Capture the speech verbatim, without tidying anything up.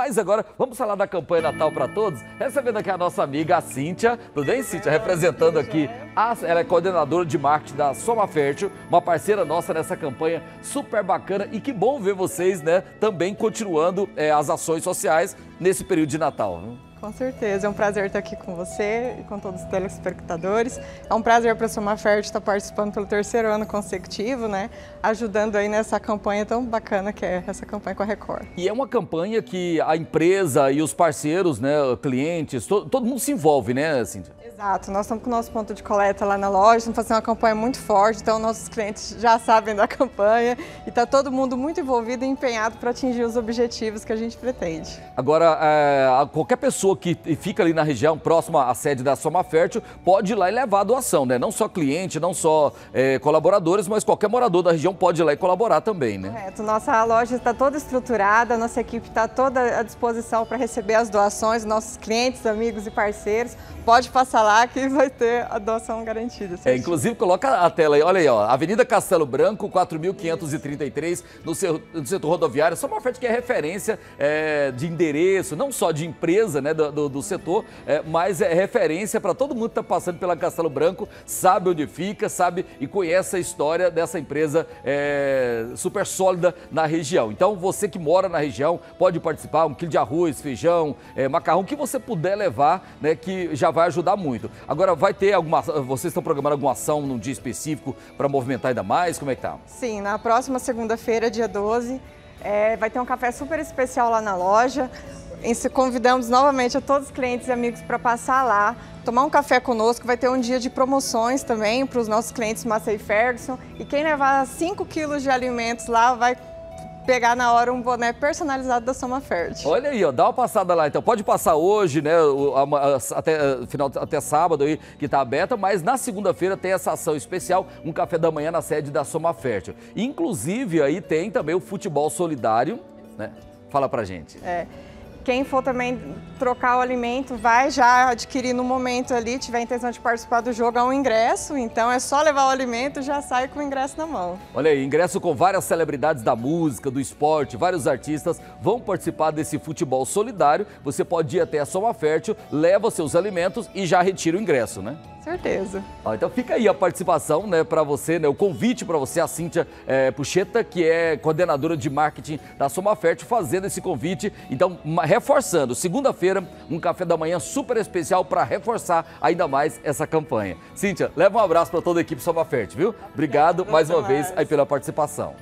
Mas agora, vamos falar da campanha Natal para Todos, recebendo aqui a nossa amiga, a Cíntia. Tudo bem, Cíntia? Representando aqui, a, ela é coordenadora de marketing da Somafértil, uma parceira nossa nessa campanha super bacana. E que bom ver vocês, né, também continuando é, as ações sociais nesse período de Natal. Né? Com certeza, é um prazer estar aqui com você e com todos os telespectadores. É um prazer para a Somafértil estar participando pelo terceiro ano consecutivo, né? Ajudando aí nessa campanha tão bacana que é essa campanha com a Record. E é uma campanha que a empresa e os parceiros, né, clientes, todo, todo mundo se envolve, né, Cíntia? Exato, nós estamos com o nosso ponto de coleta lá na loja, estamos fazendo uma campanha muito forte, então nossos clientes já sabem da campanha e está todo mundo muito envolvido e empenhado para atingir os objetivos que a gente pretende. Agora, é, qualquer pessoa que fica ali na região, próxima à sede da Somafértil, pode ir lá e levar a doação, né? Não só cliente, não só é, colaboradores, mas qualquer morador da região pode ir lá e colaborar também, né? Correto, nossa loja está toda estruturada, nossa equipe está toda à disposição para receber as doações, nossos clientes, amigos e parceiros, pode passar lá que vai ter a doação garantida. É, inclusive, coloca a tela aí, olha aí, ó, Avenida Castelo Branco, quatro mil quinhentos e trinta e três, no, no setor rodoviário. Somafértil que é referência é, de endereço, não só de empresa, né, do, do, do setor, é, mas é referência para todo mundo que está passando pela Castelo Branco, sabe onde fica, sabe e conhece a história dessa empresa é, super sólida na região. Então, você que mora na região pode participar, um quilo de arroz, feijão, é, macarrão, o que você puder levar, né, que já vai ajudar muito. Agora, vai ter alguma... Vocês estão programando alguma ação num dia específico para movimentar ainda mais? Como é que tá? Sim, na próxima segunda-feira, dia doze, é, vai ter um café super especial lá na loja. E convidamos novamente a todos os clientes e amigos para passar lá, tomar um café conosco. Vai ter um dia de promoções também para os nossos clientes Macei e Ferguson. E quem levar cinco quilos de alimentos lá vai pegar na hora um boné personalizado da Somafértil. Olha aí, ó, dá uma passada lá, então pode passar hoje, né, até, final, até sábado aí, que tá aberta, mas na segunda-feira tem essa ação especial, um café da manhã na sede da Somafértil. Inclusive, aí tem também o futebol solidário, né, fala pra gente. É, quem for também trocar o alimento, vai já adquirir no momento ali, tiver intenção de participar do jogo, há um ingresso, então é só levar o alimento e já sai com o ingresso na mão. Olha aí, ingresso com várias celebridades da música, do esporte, vários artistas vão participar desse futebol solidário. Você pode ir até a Somafértil, leva seus alimentos e já retira o ingresso, né? Certeza. Ah, então fica aí a participação, né, para você, né, o convite para você, a Cíntia é, Pucheta, que é coordenadora de marketing da Somafértil, fazendo esse convite, então reforçando, segunda-feira, um café da manhã super especial para reforçar ainda mais essa campanha. Cíntia, leva um abraço para toda a equipe Somafértil, viu? Obrigado mais uma vez aí pela participação.